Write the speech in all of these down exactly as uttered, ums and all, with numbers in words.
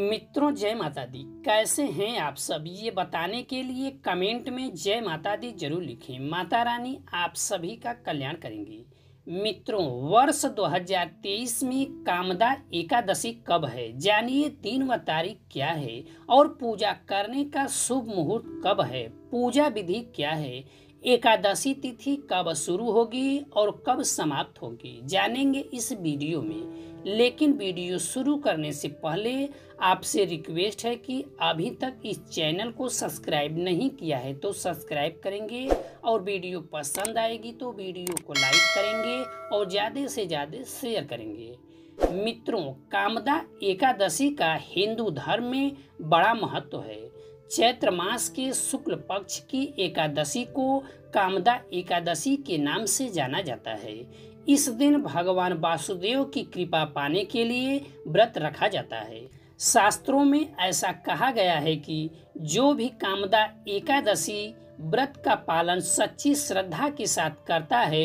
मित्रों जय माता दी, कैसे हैं आप सब, ये बताने के लिए कमेंट में जय माता दी जरूर लिखें। माता रानी आप सभी का कल्याण करेंगी। मित्रों वर्ष दो हज़ार तेईस में कामदा एकादशी कब है, जानिए दिन व तारीख क्या है और पूजा करने का शुभ मुहूर्त कब है, पूजा विधि क्या है, एकादशी तिथि कब शुरू होगी और कब समाप्त होगी, जानेंगे इस वीडियो में। लेकिन वीडियो शुरू करने से पहले आपसे रिक्वेस्ट है कि अभी तक इस चैनल को सब्सक्राइब नहीं किया है तो सब्सक्राइब करेंगे और वीडियो पसंद आएगी तो वीडियो को लाइक करेंगे और ज़्यादा से ज़्यादा शेयर करेंगे। मित्रों कामदा एकादशी का हिंदू धर्म में बड़ा महत्व है। चैत्र मास के शुक्ल पक्ष की एकादशी को कामदा एकादशी के नाम से जाना जाता है। इस दिन भगवान वासुदेव की कृपा पाने के लिए व्रत रखा जाता है। शास्त्रों में ऐसा कहा गया है कि जो भी कामदा एकादशी व्रत का पालन सच्ची श्रद्धा के साथ करता है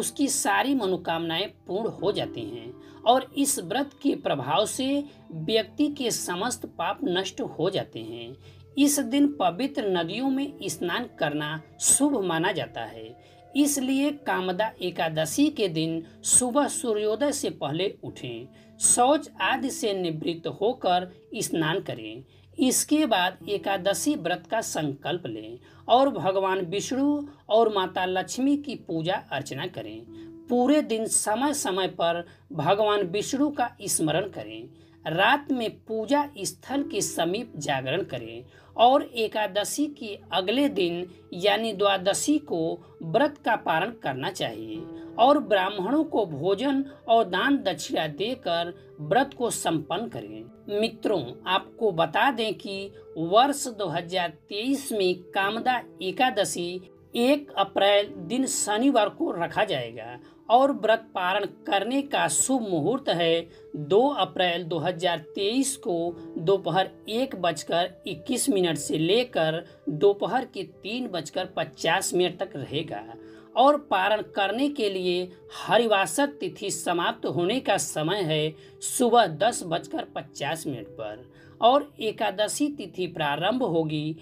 उसकी सारी मनोकामनाएं पूर्ण हो जाती हैं और इस व्रत के प्रभाव से व्यक्ति के समस्त पाप नष्ट हो जाते हैं। इस दिन पवित्र नदियों में स्नान करना शुभ माना जाता है, इसलिए कामदा एकादशी के दिन सुबह सूर्योदय से पहले उठें, शौच आदि से निवृत्त होकर स्नान करें। इसके बाद एकादशी व्रत का संकल्प लें और भगवान विष्णु और माता लक्ष्मी की पूजा अर्चना करें। पूरे दिन समय समय पर भगवान विष्णु का स्मरण करें। रात में पूजा स्थल के समीप जागरण करें और एकादशी के अगले दिन यानी द्वादशी को व्रत का पारण करना चाहिए और ब्राह्मणों को भोजन और दान दक्षिणा देकर व्रत को संपन्न करें। मित्रों आपको बता दें कि वर्ष दो हज़ार तेईस में कामदा एकादशी एक अप्रैल दिन शनिवार को रखा जाएगा और व्रत पारण करने का शुभ मुहूर्त है दो अप्रैल दो हज़ार तेईस को दोपहर एक बजकर इक्कीस मिनट से लेकर दोपहर के तीन बजकर पचास मिनट तक रहेगा और पारण करने के लिए हरिवासर तिथि समाप्त होने का समय है सुबह दस बजकर पचास मिनट पर और एकादशी तिथि प्रारंभ होगी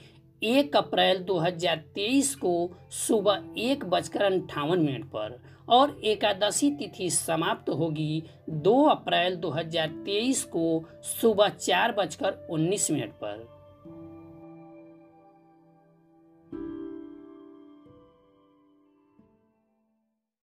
एक अप्रैल दो हज़ार तेईस को सुबह एक बजकर अंठावन मिनट पर और एकादशी तिथि समाप्त होगी दो अप्रैल दो हज़ार तेईस को सुबह चार बजकर उन्नीस मिनट पर।